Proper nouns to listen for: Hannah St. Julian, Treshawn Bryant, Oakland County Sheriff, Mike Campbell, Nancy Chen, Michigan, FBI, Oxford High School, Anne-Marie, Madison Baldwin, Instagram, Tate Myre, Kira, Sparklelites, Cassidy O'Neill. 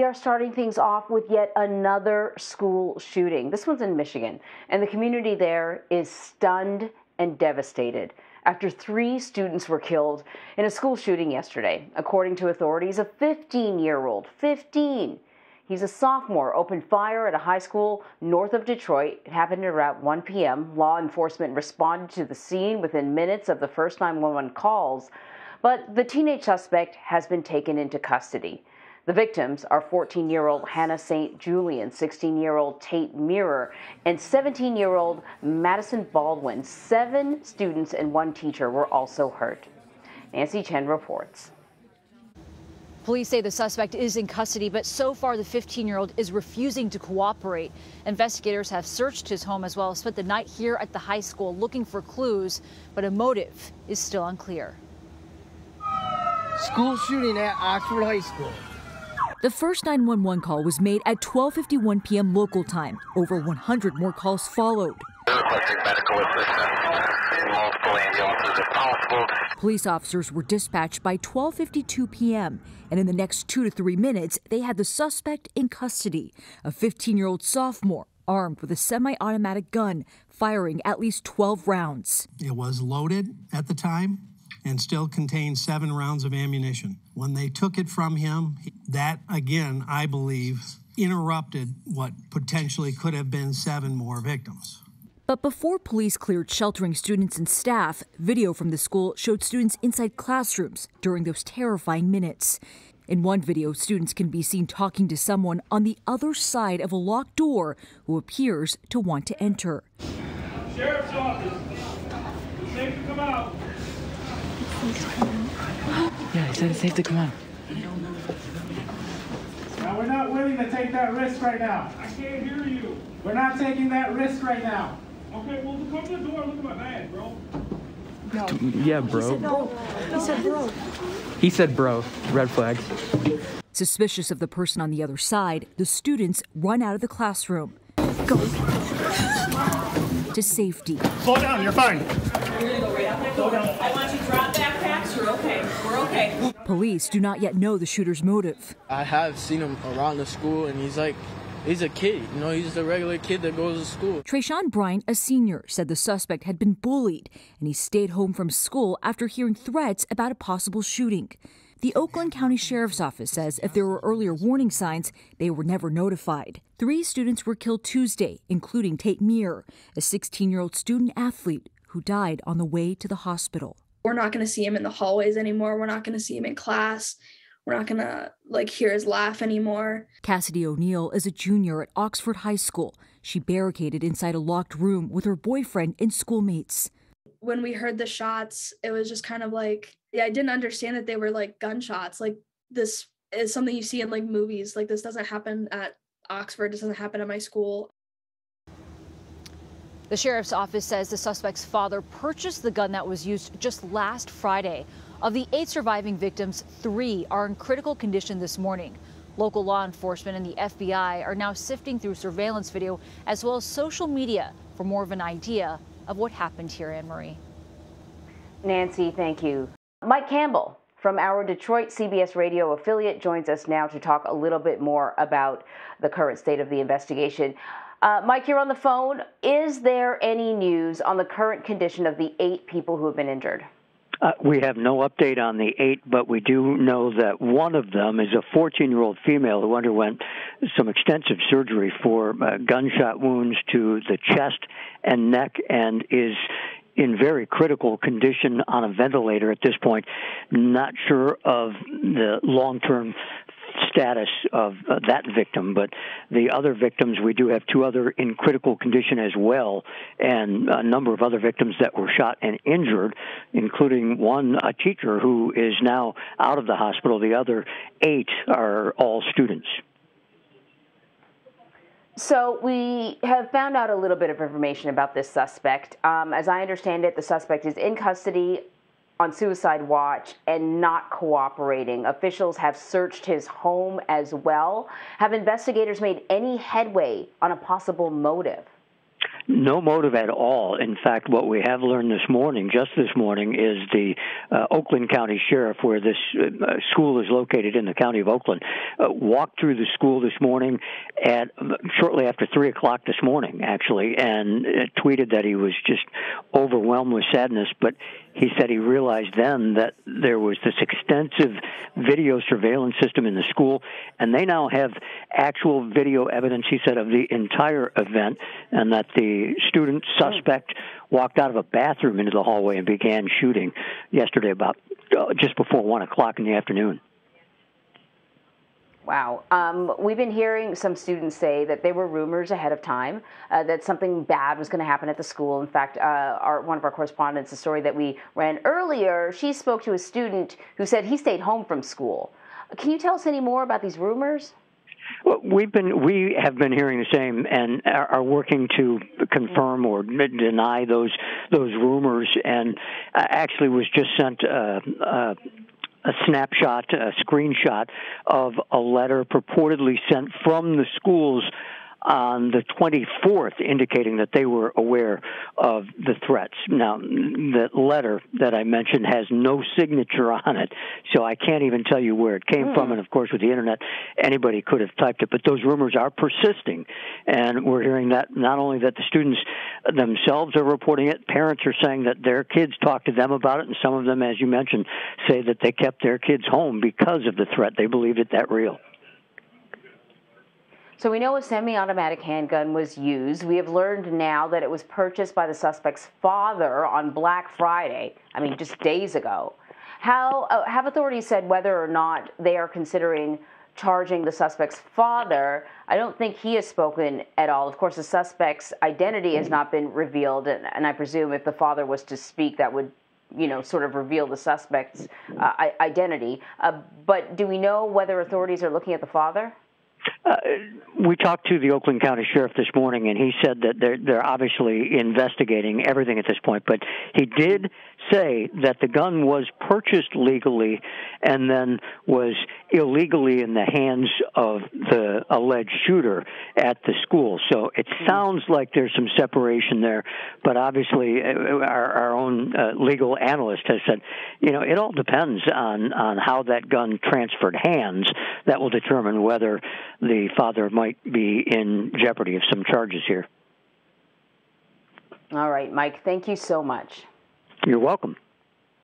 We are starting things off with yet another school shooting. This one's in Michigan, and the community there is stunned and devastated after 3 students were killed in a school shooting yesterday. According to authorities, a 15-year-old, 15, he's a sophomore, opened fire at a high school north of Detroit. It happened at around 1 p.m. Law enforcement responded to the scene within minutes of the first 911 calls, but the teenage suspect has been taken into custody. The victims are 14-year-old Hannah St. Julian, 16-year-old Tate Myre, and 17-year-old Madison Baldwin. 7 students and 1 teacher were also hurt. Nancy Chen reports. Police say the suspect is in custody, but so far the 15-year-old is refusing to cooperate. Investigators have searched his home as well as spent the night here at the high school looking for clues, but a motive is still unclear. School shooting at Oxford High School. The first 911 call was made at 12:51 p.m. local time. Over 100 more calls followed. Medical assistance, multiple ambulances if possible. Police officers were dispatched by 12:52 p.m. and in the next 2 to 3 minutes, they had the suspect in custody, a 15-year-old sophomore armed with a semi-automatic gun, firing at least 12 rounds. It was loaded at the time and still contained 7 rounds of ammunition. When they took it from him, that again, I believe, interrupted what potentially could have been 7 more victims. But before police cleared sheltering students and staff, video from the school showed students inside classrooms during those terrifying minutes. In one video, students can be seen talking to someone on the other side of a locked door who appears to want to enter. Sheriff's office. It's safe to come out. It's safe to come out. Yeah, he said it's safe to come out. Now, we're not willing to take that risk right now. I can't hear you. We're not taking that risk right now. Okay, well, come to the door and look at my bag, bro. No. Yeah, bro. He said no. He said bro. He said bro. Red flags. Suspicious of the person on the other side, the students run out of the classroom. Go. To safety. Slow down, you're fine. You're gonna go right out that door. I want you to drop backpacks. You're okay. We're okay. Police do not yet know the shooter's motive. I have seen him around the school, and he's like, he's a kid, you know, he's just a regular kid that goes to school. Treshawn Bryant, a senior, said the suspect had been bullied and he stayed home from school after hearing threats about a possible shooting. The Oakland County Sheriff's Office says if there were earlier warning signs, they were never notified. 3 students were killed Tuesday, including Tate Myre, a 16-year-old student athlete who died on the way to the hospital. We're not going to see him in the hallways anymore. We're not going to see him in class. We're not going to, hear his laugh anymore. Cassidy O'Neill is a junior at Oxford High School. She barricaded inside a locked room with her boyfriend and schoolmates. When we heard the shots, it was just kind of I didn't understand that they were, gunshots. This is something you see in, movies. This doesn't happen at Oxford. This doesn't happen at my school. The sheriff's office says the suspect's father purchased the gun that was used just last Friday. Of the 8 surviving victims, 3 are in critical condition this morning. Local law enforcement and the FBI are now sifting through surveillance video as well as social media for more of an idea of what happened here, Anne-Marie. Nancy, thank you. Mike Campbell from our Detroit CBS radio affiliate joins us now to talk a little bit more about the current state of the investigation. Mike, you're on the phone. Is there any news on the current condition of the 8 people who have been injured? We have no update on the 8, but we do know that one of them is a 14-year-old female who underwent some extensive surgery for gunshot wounds to the chest and neck and is in very critical condition on a ventilator at this point. Not sure of the long-term status of that victim, but the other victims, we do have 2 other in critical condition as well, and a number of other victims that were shot and injured, including one, a teacher who is now out of the hospital. The other 8 are all students. So we have found out a little bit of information about this suspect. As I understand it, the suspect is in custody on suicide watch and not cooperating. Officials have searched his home as well. Have investigators made any headway on a possible motive? No motive at all. In fact, what we have learned this morning, just this morning, is the Oakland County Sheriff, where this school is located in the county of Oakland, walked through the school this morning at shortly after 3 o'clock this morning, actually, and tweeted that he was just overwhelmed with sadness, but he said he realized then that there was this extensive video surveillance system in the school, and they now have actual video evidence, he said, of the entire event, and that the student suspect walked out of a bathroom into the hallway and began shooting yesterday about just before 1 o'clock in the afternoon. Wow. We've been hearing some students say that there were rumors ahead of time that something bad was going to happen at the school. In fact, one of our correspondents, the story that we ran earlier, she spoke to a student who said he stayed home from school. Can you tell us any more about these rumors? Well, we have been hearing the same, and are working to confirm or deny those rumors. And actually, was just sent a snapshot, a screenshot of a letter purportedly sent from the schools on the 24th, indicating that they were aware of the threats. Now, the letter that I mentioned has no signature on it, so I can't even tell you where it came from. And, of course, with the Internet, anybody could have typed it. But those rumors are persisting, and we're hearing that not only that the students themselves are reporting it, parents are saying that their kids talked to them about it, and some of them, as you mentioned, say that they kept their kids home because of the threat. They believed it that real. So we know a semi-automatic handgun was used. We have learned now that it was purchased by the suspect's father on Black Friday. I mean, just days ago. How have authorities said whether or not they are considering charging the suspect's father? I don't think he has spoken at all. Of course, the suspect's identity has not been revealed, and I presume if the father was to speak, that would, you know, sort of reveal the suspect's identity. But do we know whether authorities are looking at the father? We talked to the Oakland County Sheriff this morning, and he said that they're obviously investigating everything at this point. But he did say that the gun was purchased legally and then was illegally in the hands of the alleged shooter at the school. So it sounds like there's some separation there, but obviously our own legal analyst has said, you know, it all depends on how that gun transferred hands. That will determine whether the father might be in jeopardy of some charges here. All right, Mike, thank you so much. You're welcome.